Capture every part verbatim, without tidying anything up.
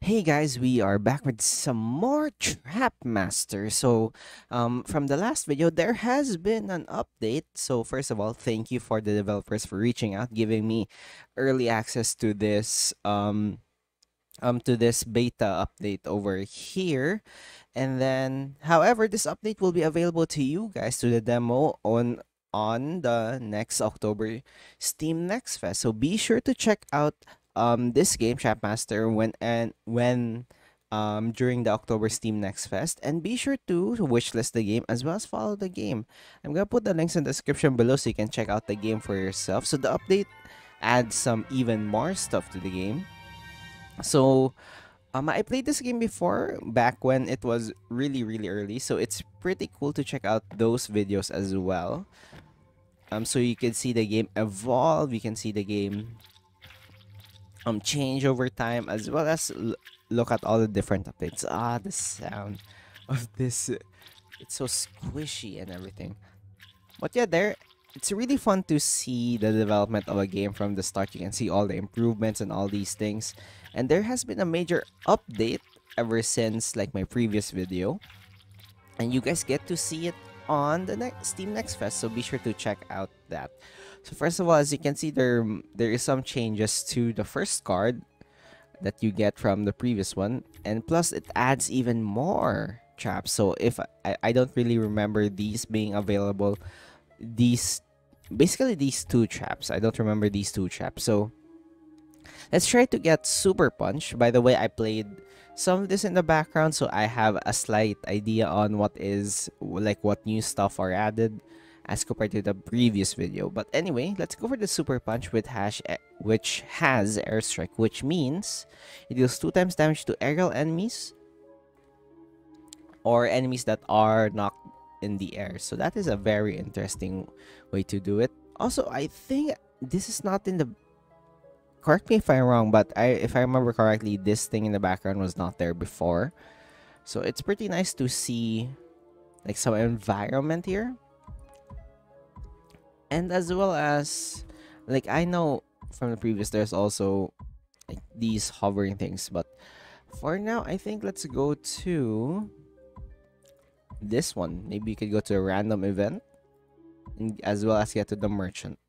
Hey guys, we are back with some more Trap Master. So um, from the last video, there has been an update. So first of all, thank you for the developers for reaching out, giving me early access to this um, um to this beta update over here. And then, however, this update will be available to you guys to the demo on on the next October Steam Next Fest. So be sure to check out um this game, Trap Master, when and when um during the October Steam Next Fest, and be sure to wishlist the game as well as follow the game. I'm gonna put the links in the description below so you can check out the game for yourself. So the update adds some even more stuff to the game. So um I played this game before back when it was really really early, so it's pretty cool to check out those videos as well. Um so you can see the game evolve, you can see the game Um, change over time, as well as l look at all the different updates. Ah, the sound of this, it's so squishy and everything. But yeah, there, it's really fun to see the development of a game from the start. You can see all the improvements and all these things. And there has been a major update ever since like my previous video. And you guys get to see it on the next Steam Next Fest, so be sure to check out that. So first of all, as you can see, there there is some changes to the first card that you get from the previous one, and plus it adds even more traps. So if I, I don't really remember these being available, these basically these two traps. I don't remember these two traps. So let's try to get Super Punch. By the way, I played some of this in the background, so I have a slight idea on what is like what new stuff are added as compared to the previous video. But anyway, let's go for the Super Punch with hash which has Airstrike, which means it deals two times damage to aerial enemies or enemies that are knocked in the air. So that is a very interesting way to do it. Also, I think this is not in the, correct me if I'm wrong, but I, if I remember correctly, this thing in the background was not there before. So it's pretty nice to see like some environment here. And as well as, like I know from the previous, there's also like these hovering things. But for now, I think let's go to this one. Maybe you could go to a random event, and as well as get to the merchant.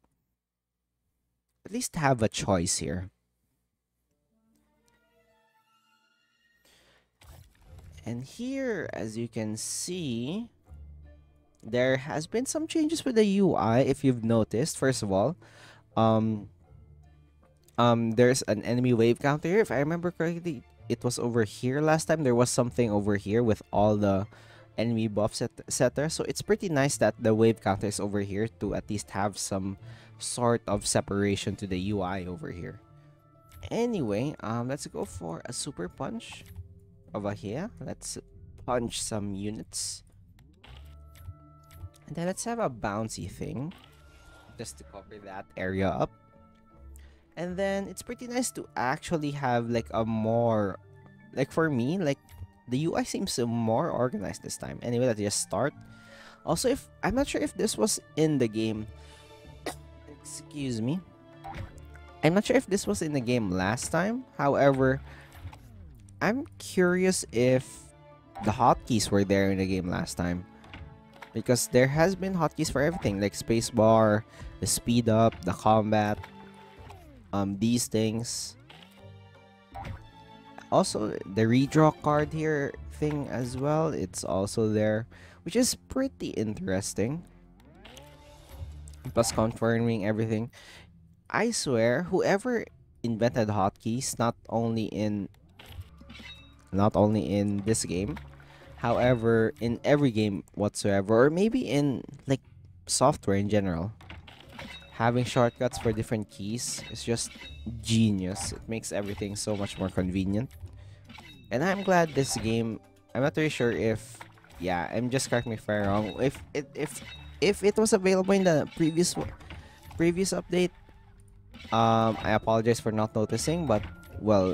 At least have a choice here. And here, as you can see, there has been some changes with the U I, if you've noticed. First of all, um, um, there's an enemy wave counter here. If I remember correctly, it was over here last time. There was something over here with all the enemy buffs, et cetera. So it's pretty nice that the wave counter is over here to at least have some sort of separation to the U I over here. Anyway, um, let's go for a Super Punch over here. Let's punch some units. And then let's have a bouncy thing just to cover that area up. And then it's pretty nice to actually have like a more, like for me, like the U I seems more organized this time. Anyway, let's just start. Also, if I'm not sure if this was in the game. Excuse me. I'm not sure if this was in the game last time. However, I'm curious if the hotkeys were there in the game last time. Because there has been hotkeys for everything, like spacebar, the speed up, the combat, um, these things. Also, the redraw card here thing as well, it's also there, which is pretty interesting. Plus confirming everything. I swear, whoever invented hotkeys, not only in not only in this game, however, in every game whatsoever, or maybe in like software in general, having shortcuts for different keys is just genius. It makes everything so much more convenient. And I'm glad this game, I'm not really sure if, yeah, I'm just, correct me if I'm wrong, if it if if it was available in the previous previous update. um I apologize for not noticing, but well,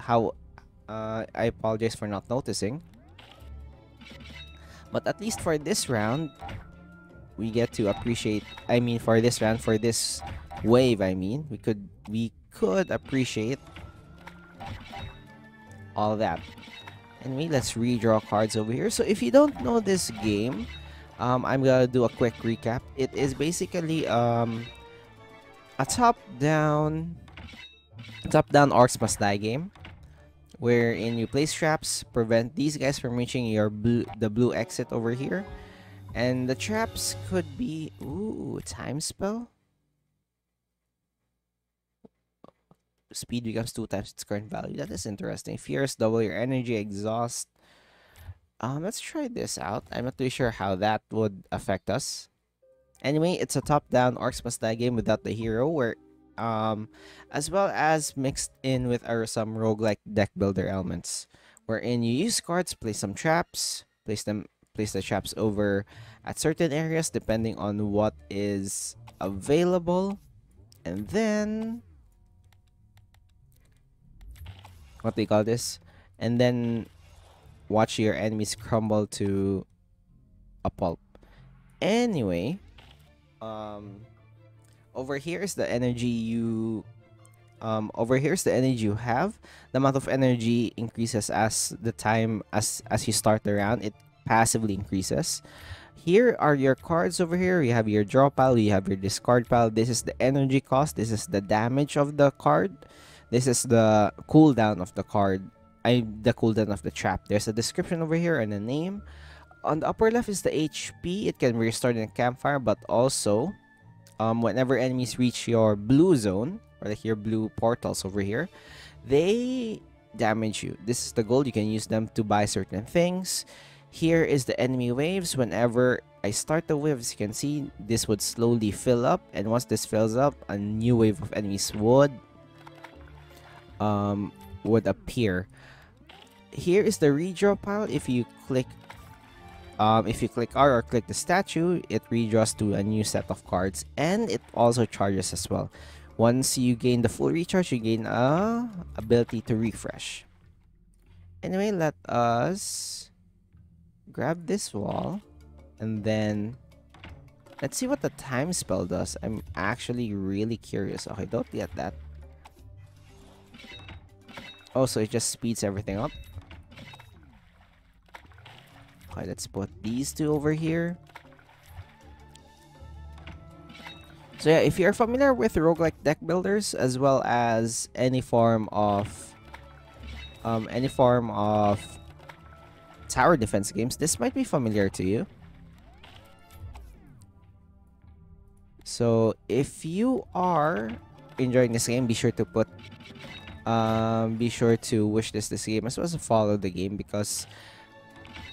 how uh I apologize for not noticing. But at least for this round, we get to appreciate, I mean for this round, for this wave, I mean, we could we could appreciate all that. Anyway, let's redraw cards over here. So if you don't know this game, um, I'm gonna do a quick recap. It is basically um, a top-down, top-down orcs must die game, wherein you place traps, prevent these guys from reaching your blue, the blue exit over here, and the traps could be ooh time spell. Speed becomes two times its current value. That is interesting. Fierce, double your energy, exhaust. Um, let's try this out. I'm not too sure how that would affect us. Anyway, it's a top-down orcs must die game without the hero, where, um, as well as mixed in with our, some roguelike deck builder elements, wherein you use cards, place some traps, place them, place the traps over at certain areas depending on what is available, and then. What do you call this? And then watch your enemies crumble to a pulp. Anyway, um, over here is the energy you, um, over here is the energy you have. The amount of energy increases as the time as as you start the round. It passively increases. Here are your cards over here. You have your draw pile. You have your discard pile. This is the energy cost. This is the damage of the card. This is the cooldown of the card. I the cooldown of the trap. There's a description over here and a name. On the upper left is the H P. It can be restored in a campfire, but also um, whenever enemies reach your blue zone, or like your blue portals over here, they damage you. This is the gold. You can use them to buy certain things. Here is the enemy waves. Whenever I start the waves, you can see this would slowly fill up, and once this fills up, a new wave of enemies would um would appear. Here is the redraw pile. If you click um if you click R or click the statue, it redraws to a new set of cards, and it also charges as well. Once you gain the full recharge, you gain a ability to refresh. Anyway, let us grab this wall, and then let's see what the time spell does. I'm actually really curious. Okay, don't get that. Oh, so it just speeds everything up. Okay, let's put these two over here. So yeah, if you're familiar with roguelike deck builders, as well as any form of um, any form of tower defense games, this might be familiar to you. So if you are enjoying this game, be sure to put Um, be sure to wish this this game as well as follow the game, because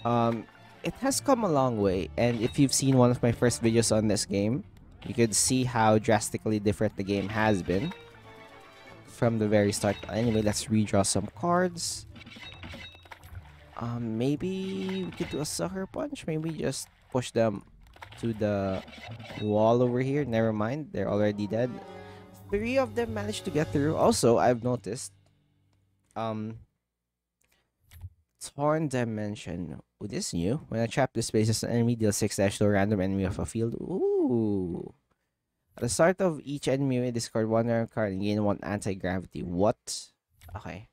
um, it has come a long way. And if you've seen one of my first videos on this game, you could see how drastically different the game has been from the very start. Anyway, let's redraw some cards. Um, maybe we could do a sucker punch. Maybe just push them to the wall over here. Never mind, they're already dead. Three of them managed to get through. Also, I've noticed um, Torn Dimension. Ooh, this is new. When a trap displaces an enemy, deal six damage to a random enemy of a field. Ooh. At the start of each enemy, we discard one random card and gain one anti-gravity. What? Okay.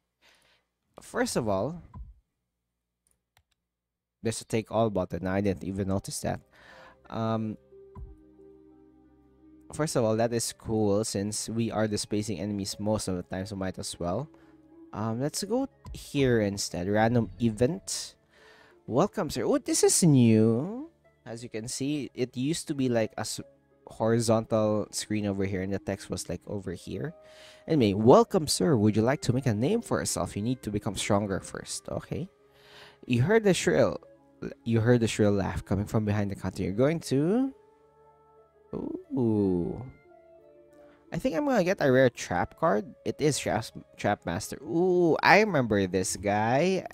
First of all, there's a take all button. I didn't even notice that. Um... First of all, that is cool since we are displacing enemies most of the time, so might as well. Um, let's go here instead. Random event. Welcome, sir. Oh, this is new. As you can see, it used to be like a horizontal screen over here, and the text was like over here. Anyway, welcome, sir. Would you like to make a name for yourself? You need to become stronger first. Okay. You heard the shrill. You heard the shrill laugh coming from behind the counter. You're going to. Ooh, I think I'm gonna get a rare trap card. It is Trap, trap Master. Ooh, I remember this guy.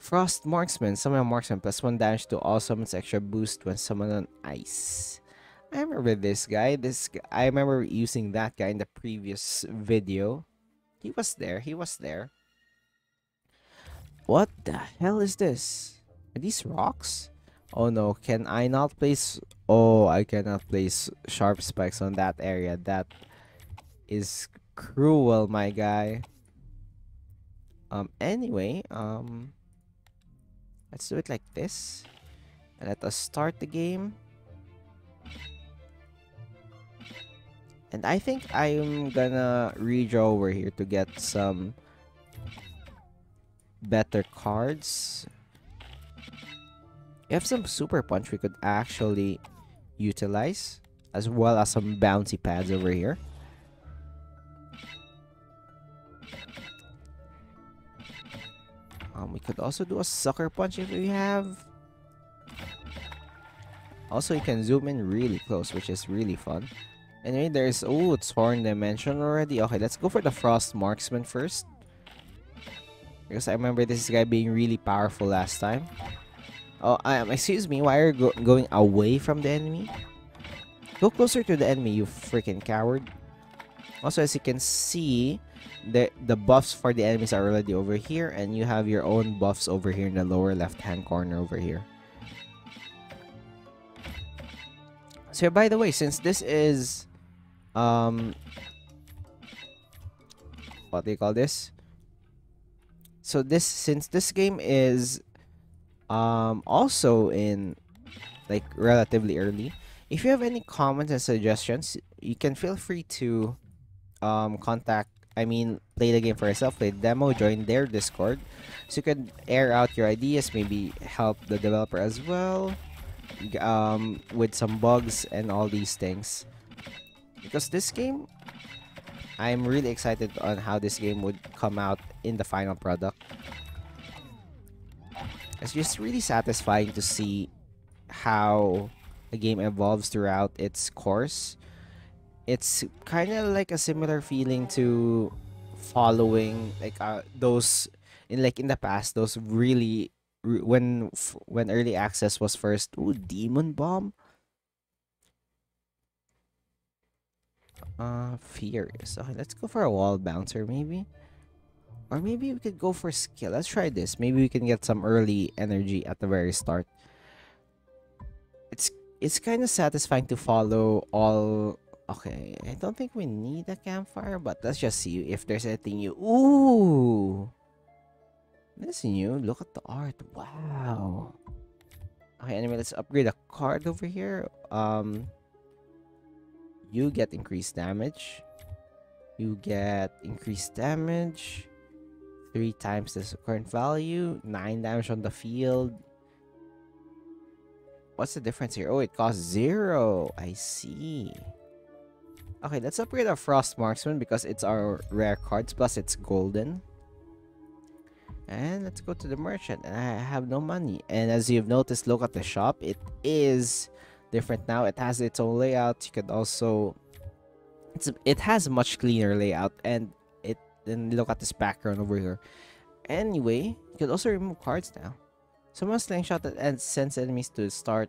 Frost Marksman. Summon Marksman plus one damage to all summons, extra boost when summoned on ice. I remember this guy. This I remember using that guy in the previous video. He was there. He was there. What the hell is this? Are these rocks? Oh no, can I not place... Oh, I cannot place sharp spikes on that area. That is cruel, my guy. Um, anyway, um, let's do it like this. And let us start the game. And I think I'm gonna redraw over here to get some better cards. We have some super punch we could actually utilize, as well as some bouncy pads over here. Um, we could also do a sucker punch if we have. Also, you can zoom in really close, which is really fun. Anyway, there's... Ooh, it's Torn Dimension already. Okay, let's go for the Frost Marksman first. Because I remember this guy being really powerful last time. Oh, um, excuse me, why are you go going away from the enemy? Go closer to the enemy, you freaking coward. Also, as you can see, the, the buffs for the enemies are already over here. And you have your own buffs over here in the lower left-hand corner over here. So, by the way, since this is... Um, what do you call this? So, this since this game is... Um, also in like relatively early, if you have any comments and suggestions, you can feel free to um, contact I mean play the game for yourself, play the demo, join their Discord so you can air out your ideas, maybe help the developer as well um, with some bugs and all these things, because this game, I'm really excited on how this game would come out in the final product. It's just really satisfying to see how a game evolves throughout its course. It's kind of like a similar feeling to following like uh, those in like in the past, those really when when early access was first. Ooh, Demon Bomb. Uh, Furious. Okay, let's go for a wall bouncer maybe. Or maybe we could go for skill. Let's try this. Maybe we can get some early energy at the very start. It's it's kind of satisfying to follow all... Okay, I don't think we need a campfire, but let's just see if there's anything new. Ooh! This is new. Look at the art. Wow! Okay, anyway, let's upgrade a card over here. Um, you get increased damage. You get increased damage. Three times this current value, nine damage on the field. What's the difference here? Oh, it costs zero. I see. Okay, let's upgrade our Frost Marksman because it's our rare cards, plus it's golden. And let's go to the merchant. And I have no money. And as you've noticed, look at the shop. It is different now. It has its own layout. You could also... It's, it has much cleaner layout, and then look at this background over here. Anyway, you can also remove cards now. Someone slingshot that sends enemies to the start.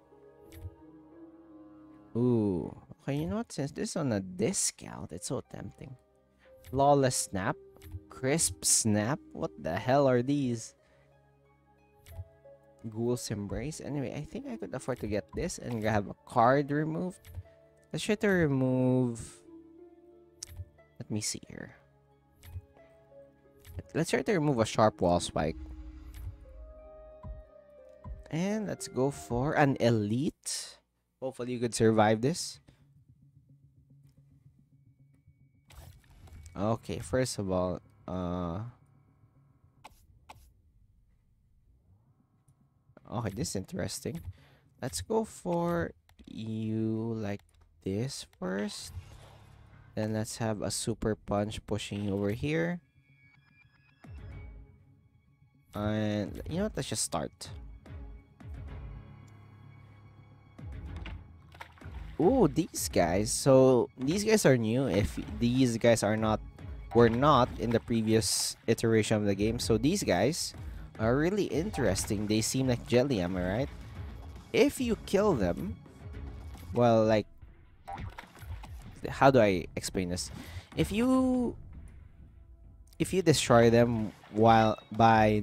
Ooh. Okay, you know what? Since this is on a discount, it's so tempting. Flawless Snap. Crisp Snap. What the hell are these? Ghoul's Embrace. Anyway, I think I could afford to get this and have a card removed. Let's try to remove... Let me see here. Let's try to remove a sharp wall spike. And let's go for an elite. Hopefully you could survive this. Okay, first of all, uh okay, this is interesting. Let's go for you like this first. Then let's have a super punch pushing you over here. And you know what, let's just start. Ooh, these guys. So these guys are new. If these guys are not were not in the previous iteration of the game. So these guys are really interesting. They seem like jelly, am I right? If you kill them, well, like, how do I explain this? If you If you destroy them while by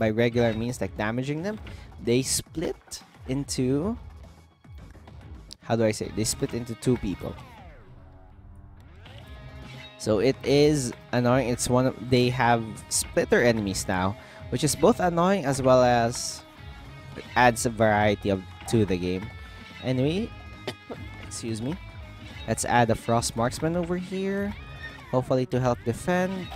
by regular means, like damaging them, they split into how do I say? They split into two people. So it is annoying. It's one of, they have splitter enemies now, which is both annoying as well as it adds a variety of to the game. Anyway, excuse me. Let's add a frost marksman over here, hopefully to help defend.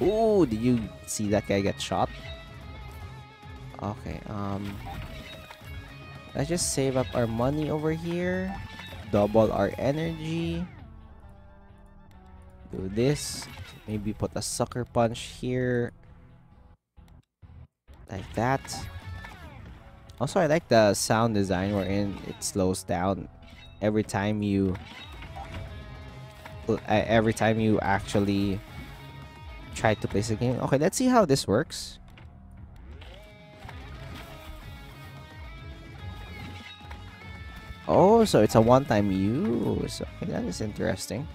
Ooh, did you see that guy get shot? Okay, um, let's just save up our money over here. Double our energy. Do this. Maybe put a sucker punch here. Like that. Also, I like the sound design wherein it slows down every time you every time you actually try to place the game. Okay, let's see how this works. Oh, so it's a one-time use. Okay, that is interesting.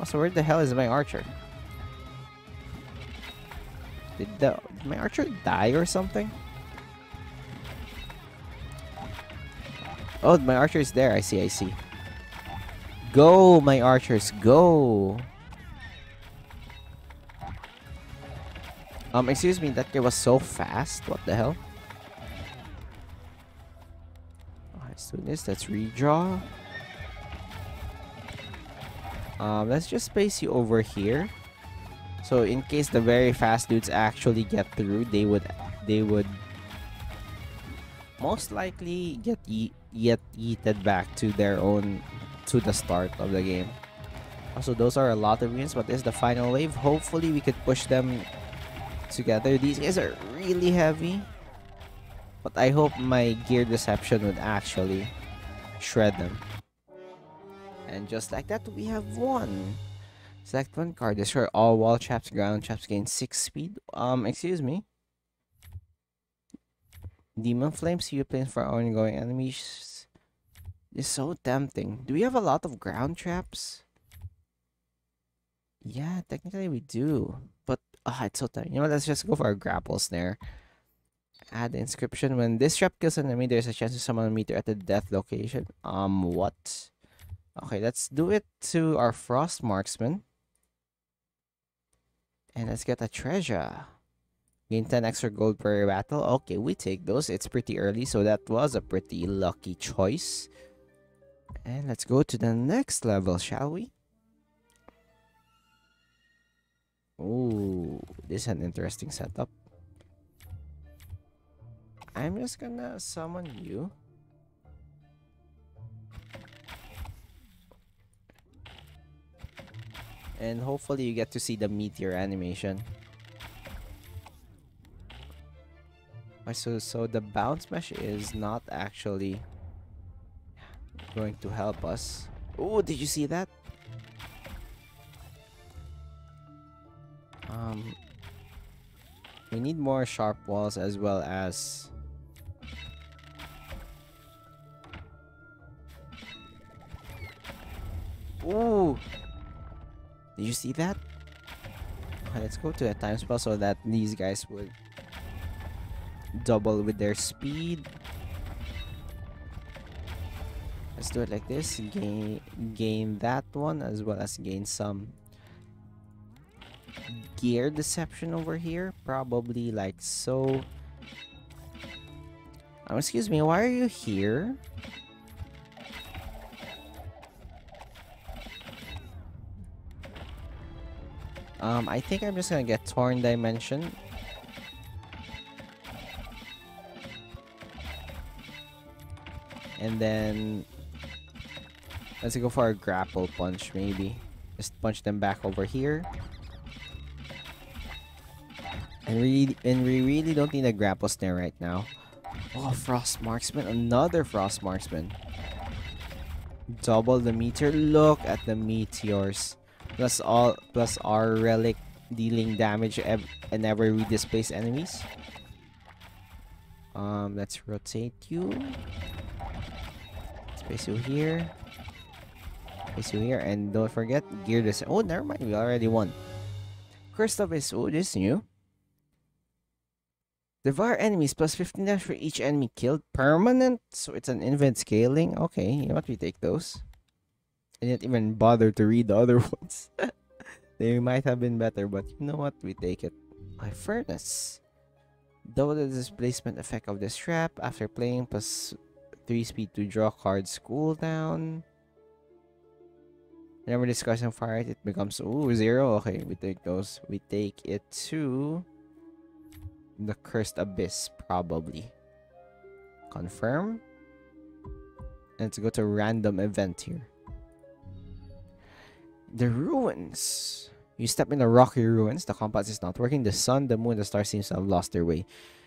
Also, where the hell is my archer? Did, the, did my archer die or something? Oh, my archer is there. I see, I see. Go, my archers, go! Um, excuse me, that guy was so fast. What the hell? Let's do this. Let's redraw. Um, let's just place you over here, so in case the very fast dudes actually get through, they would, they would most likely get ye get yeeted back to their own, to the start of the game. Also, those are a lot of units, but this is the final wave. Hopefully, we could push them together. These guys are really heavy. But I hope my gear deception would actually shred them. And just like that, we have won. Select one card. Destroy all wall traps, ground traps, gain six speed. Um, excuse me. Demon flames, you play for ongoing enemies. It's so tempting. Do we have a lot of ground traps? Yeah, technically we do. But ah, oh, it's so tempting. You know what? Let's just go for a grapple snare. Add the inscription. When this trap kills an enemy, there's a chance to summon a meter at the death location. Um, what? Okay, let's do it to our frost marksman. And let's get a treasure. Gain ten extra gold per battle. Okay, we take those. It's pretty early, so that was a pretty lucky choice. And let's go to the next level, shall we? Ooh, this is an interesting setup. I'm just gonna summon you. And hopefully you get to see the meteor animation. So, so the bounce mesh is not actually going to help us. Oh, did you see that? Um, we need more sharp walls as well as... Ooh! Did you see that? Okay, let's go to a time spell so that these guys would double with their speed. Let's do it like this. Gain, gain that one as well as gain some gear deception over here. Probably like so. Oh, excuse me, why are you here? Um, I think I'm just gonna get Torn Dimension. And then... let's go for a Grapple Punch, maybe. Just punch them back over here. And we, and we really don't need a Grapple Snare right now. Oh, Frost Marksman. Another Frost Marksman. Double the meteor. Look at the meteors. Plus all, plus our relic dealing damage ev whenever we displace enemies. Um, let's rotate you. Let's place you here. Place you here, and don't forget gear this. Oh, never mind, we already won. First up is, oh, this new. Devour enemies plus fifteen damage for each enemy killed. Permanent, so it's an infinite scaling. Okay, you know what, we take those. I didn't even bother to read the other ones. They might have been better, but you know what? We take it. My furnace. Double the displacement effect of this trap. After playing, plus three speed to draw cards cooldown. Whenever discussion fired, it becomes ooh zero. Okay, we take those. We take it to the cursed abyss, probably. Confirm. Let's go to random event here. The ruins. You step into rocky ruins. The compass is not working. The sun, the moon, the stars seems to have lost their way.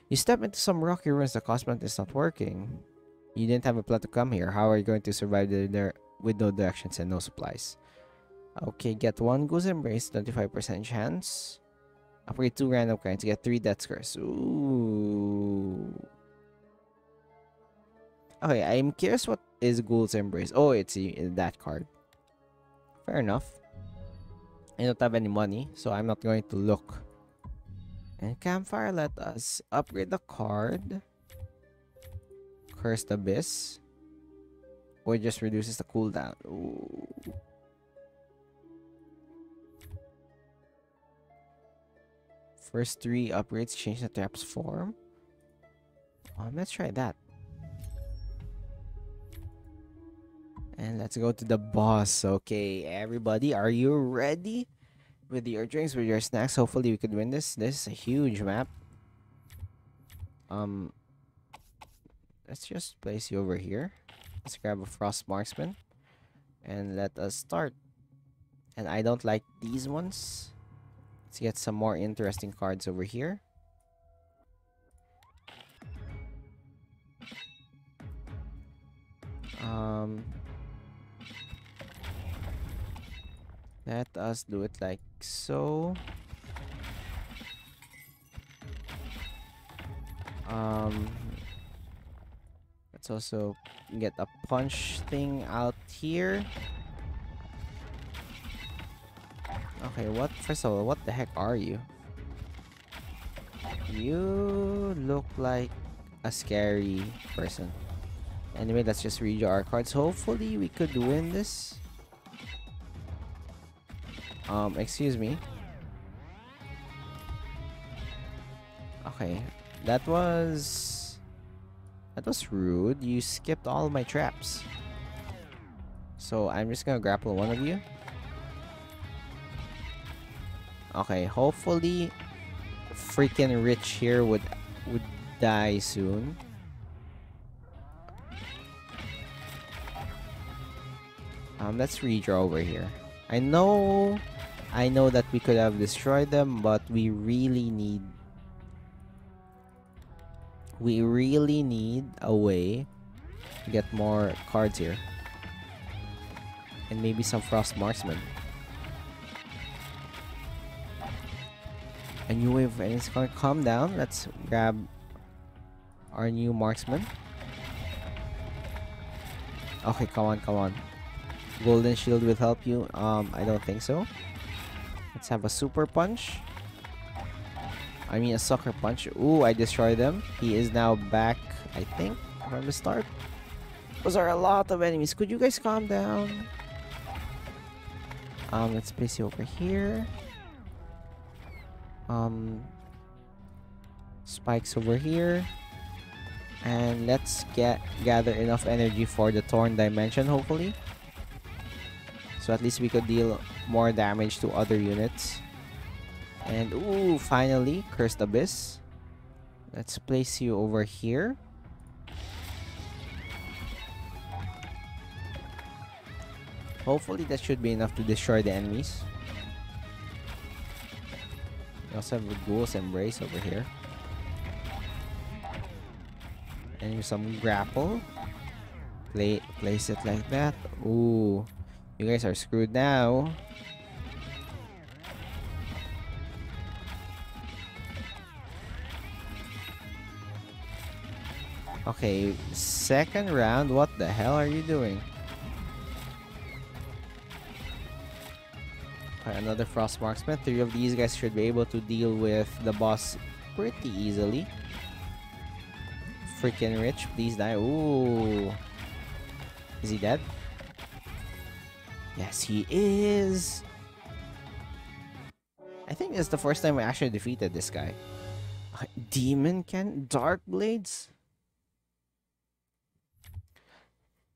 You step into some rocky ruins. The cosmos is not working. You didn't have a plan to come here. How are you going to survive there with no directions and no supplies? Okay, get one goose embrace. twenty-five percent chance. Upgrade two random kinds. Get three death curse. Ooh. Okay, I'm curious what is Ghoul's Embrace. Oh, it's that card. Fair enough. I don't have any money, so I'm not going to look. And Campfire, let us upgrade the card. Cursed Abyss. Or it just reduces the cooldown. Ooh. First three upgrades change the trap's form. Um, let's try that. And let's go to the boss. Okay, everybody, are you ready? With your drinks, with your snacks, hopefully we could win this. This is a huge map. Um, let's just place you over here. Let's grab a Frost Marksman. And let us start. And I don't like these ones. Let's get some more interesting cards over here. Um... Let us do it like so. Um, let's also get a punch thing out here. Okay, what? First of all, what the heck are you? You look like a scary person. Anyway, let's just redraw our cards. Hopefully, we could win this. Um, excuse me. Okay, that was... That was rude. You skipped all my traps. So, I'm just gonna grapple one of you. Okay, hopefully... Freaking Rich here would... Would die soon. Um, let's redraw over here. I know... I know that we could have destroyed them, but we really need... We really need a way to get more cards here. And maybe some Frost Marksman. A new wave, and it's gonna calm down. Let's grab our new Marksman. Okay, come on, come on. Golden Shield will help you. Um, I don't think so. Let's have a Super Punch. I mean a Sucker Punch. Ooh, I destroyed them. He is now back, I think, from the start. Those are a lot of enemies. Could you guys calm down? Um, let's place you over here. Um, Spikes over here. And let's get gather enough energy for the Torn Dimension, hopefully. So at least we could deal more damage to other units. And ooh, finally, Cursed Abyss. Let's place you over here. Hopefully that should be enough to destroy the enemies. We also have a Ghoul's Embrace over here. And here's some grapple. Play, place it like that. Ooh. You guys are screwed now. Okay, second round. What the hell are you doing? Right, another Frost Marksman. Three of these guys should be able to deal with the boss pretty easily. Freaking Rich, please die. Ooh. Is he dead? Yes, he is. I think it's the first time we actually defeated this guy. Uh, Demon Ken? Dark Blades?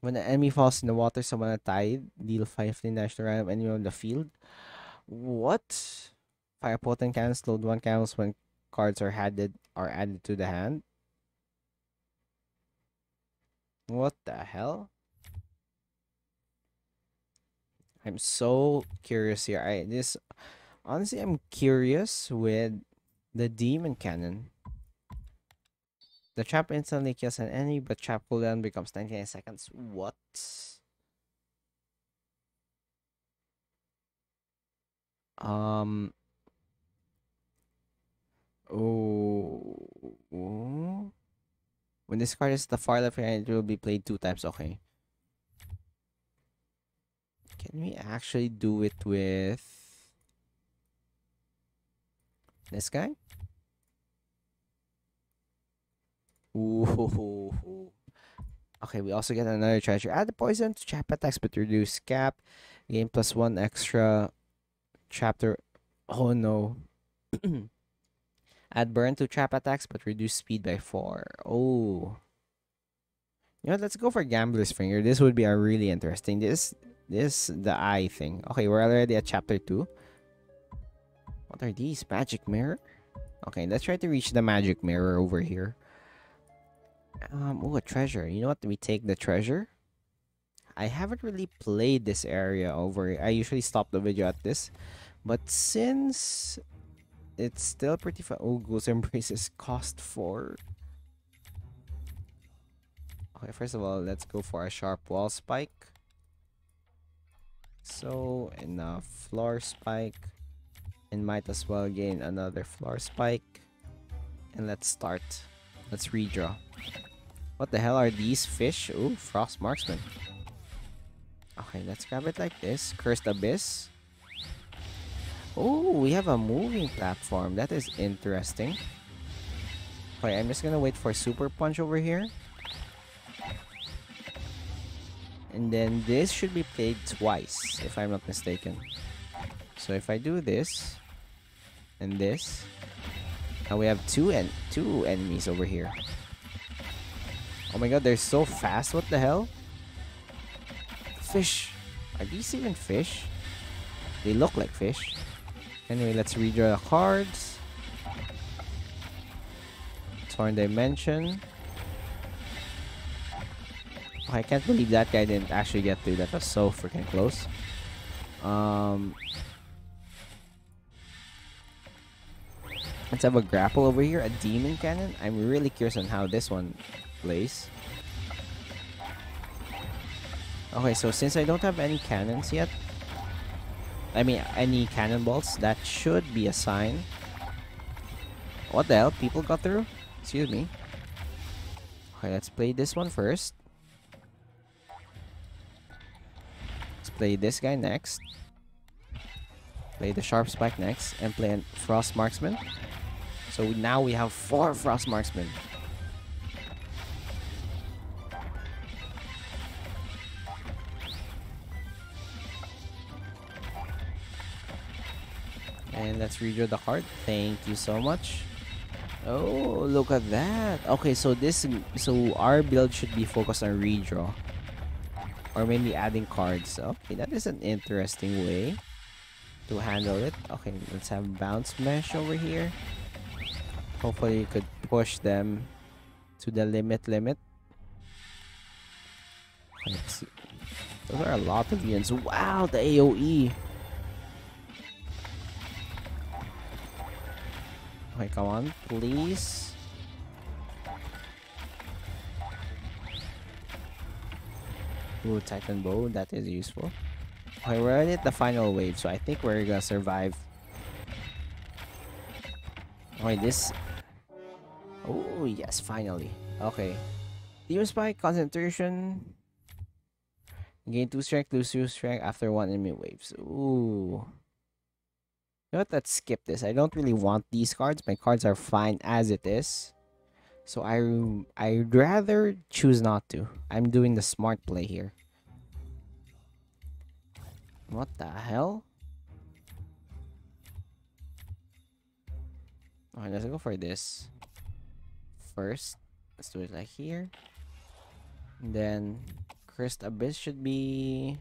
When an enemy falls in the water, someone died. Deal five damage to random enemy on the field. What? Fire potent cannons. Load one cannons when cards are added are added to the hand. What the hell? I'm so curious here. I this honestly, I'm curious with the Demon Cannon. The trap instantly kills an enemy, but trap cooldown becomes ninety-nine seconds. What? Um. Oh. When this card is the far left hand, it will be played two times. Okay. Can we actually do it with this guy? Ooh. Okay, we also get another treasure. Add the poison to trap attacks, but reduce cap. Gain plus one extra chapter. Oh no. Add burn to trap attacks, but reduce speed by four. Oh. You know, let's go for Gambler's Finger. This would be a really interesting. This, this, the eye thing. Okay, we're already at chapter two. What are these? Magic mirror? Okay, let's try to reach the magic mirror over here. Um, oh, a treasure. You know what? We take the treasure. I haven't really played this area over here. I usually stop the video at this. But since it's still pretty fun. Oh, Ghoul's Embraces cost four. Okay, first of all, let's go for a sharp wall spike. So, and a floor spike. And might as well gain another floor spike. And let's start. Let's redraw. What the hell are these fish? Ooh, Frost Marksman. Okay, let's grab it like this. Cursed Abyss. Oh, we have a moving platform. That is interesting. Okay, I'm just gonna wait for Super Punch over here. And then this should be played twice, if I'm not mistaken. So if I do this, and this, now we have two en- two enemies over here. Oh my god, they're so fast. What the hell? Fish. Are these even fish? They look like fish. Anyway, let's redraw the cards. Torn Dimension. Oh, I can't believe that guy didn't actually get through. That was so freaking close. Um, let's have a grapple over here. A Demon Cannon. I'm really curious on how this one place. Okay, so since I don't have any cannons yet, I mean any cannonballs, that should be a sign. What the hell? People got through? Excuse me. Okay, let's play this one first. Let's play this guy next. Play the sharp spike next, and play a Frost Marksman. So now we have four Frost Marksmen. And let's redraw the card. Thank you so much. Oh, look at that. Okay, so this, so our build should be focused on redraw, or maybe adding cards. Okay, that is an interesting way to handle it. Okay, let's have bounce mesh over here. Hopefully, you could push them to the limit. Limit. Let's see. Those are a lot of units. Wow, the A O E. Okay, come on, please. Ooh, Titan Bow, that is useful. Okay, we're at the final wave, so I think we're gonna survive. Okay, this... Oh, yes, finally. Okay. Demon Spike, concentration. Gain two strength, lose two strength after one enemy waves. Ooh. You know what, let's skip this. I don't really want these cards. My cards are fine as it is. So I, I'd rather choose not to. I'm doing the smart play here. What the hell? Alright, let's go for this first. Let's do it like here. And then Cursed Abyss should be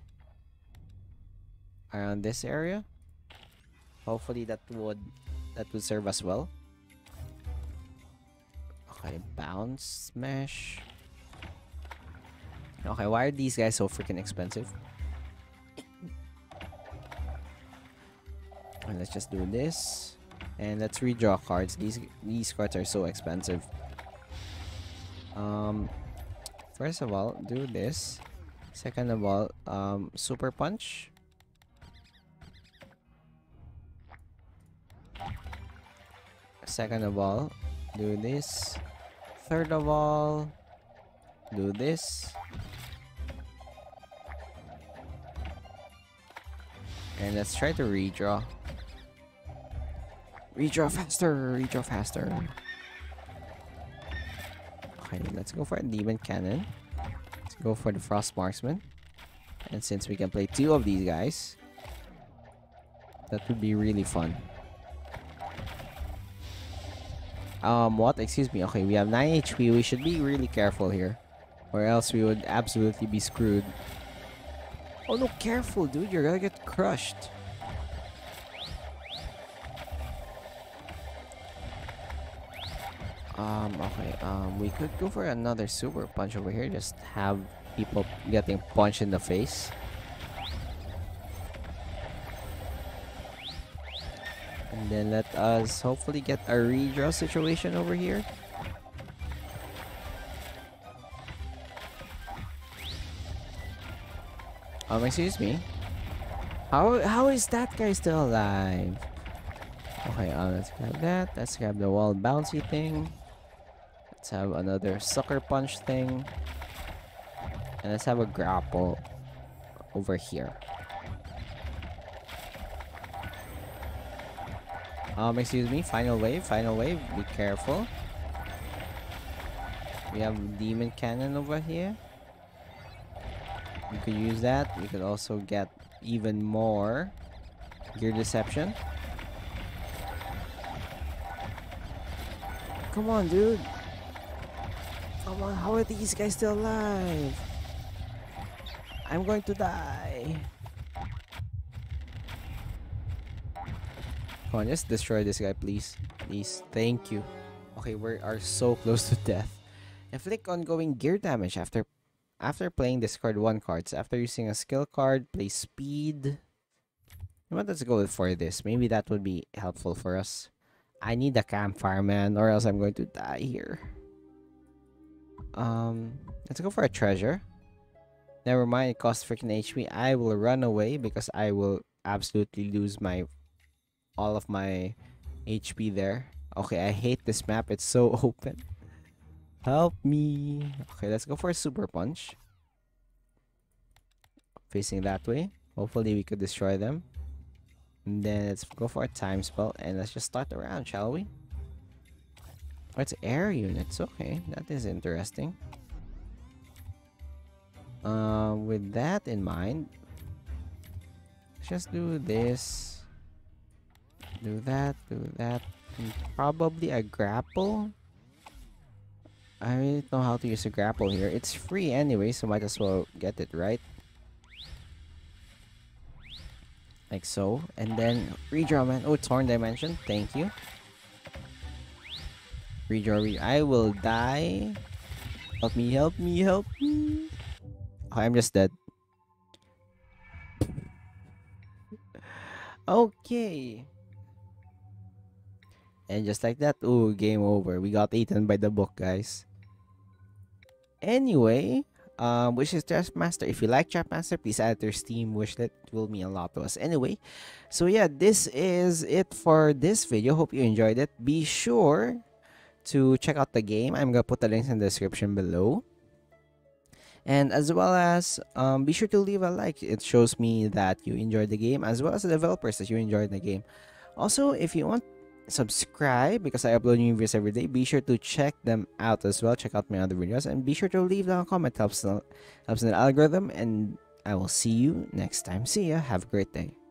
around this area. Hopefully that would that would serve as well. Okay, bounce, smash. Okay, why are these guys so freaking expensive? And let's just do this. And let's redraw cards. These these cards are so expensive. Um, first of all, do this. Second of all, um, super punch. Second of all, do this. Third of all, do this. And let's try to redraw. Redraw faster! Redraw faster! Okay, let's go for a Demon Cannon. Let's go for the Frost Marksman. And since we can play two of these guys, that would be really fun. Um, what? Excuse me. Okay, we have nine H P. We should be really careful here. Or else we would absolutely be screwed. Oh no, careful dude! You're gonna get crushed. Um, okay, um, we could go for another super punch over here, just have people getting punched in the face. And then let us hopefully get a redraw situation over here. Um, excuse me. How, how is that guy still alive? Okay, um, let's grab that. Let's grab the wall bouncy thing. Let's have another sucker punch thing. And let's have a grapple over here. Um, excuse me, final wave, final wave, be careful. We have Demon Cannon over here. We could use that. We could also get even more Gear Deception. Come on, dude. Come on, how are these guys still alive? I'm going to die. Come on, just destroy this guy, please. Please, thank you. Okay, we are so close to death. Inflict ongoing gear damage after after playing discard one cards. After using a skill card, play speed. You know what, let's go for this. Maybe that would be helpful for us. I need a campfire, man, or else I'm going to die here. Um, let's go for a treasure. Never mind, it costs freaking H P. I will run away because I will absolutely lose my all of my H P there. Okay, I hate this map. It's so open. Help me. Okay, let's go for a super punch. Facing that way. Hopefully, we could destroy them. And then let's go for a time spell and let's just start the round, shall we? Oh, it's air units. Okay, that is interesting. Uh, with that in mind, let's just do this. Do that, do that. And probably a grapple. I really don't know how to use a grapple here. It's free anyway, so might as well get it right. Like so. And then redraw, man. Oh, Torn Dimension. Thank you. Redraw, redraw. I will die. Help me, help me, help me. Oh, I'm just dead. Okay. And just like that, ooh, game over. We got eaten by the book, guys. Anyway, um, wishes to Trapmaster. If you like Trapmaster, please add it to your Steam wishlet. It will mean a lot to us. Anyway, so yeah, this is it for this video. Hope you enjoyed it. Be sure to check out the game. I'm gonna put the links in the description below, and as well as um, be sure to leave a like. It shows me that you enjoyed the game, as well as the developers that you enjoyed the game. Also, if you want, subscribe because I upload new videos every day. Be sure to check them out as well. Check out my other videos, and be sure to leave down a comment. Helps the, helps the algorithm, and I will see you next time. See ya. Have a great day.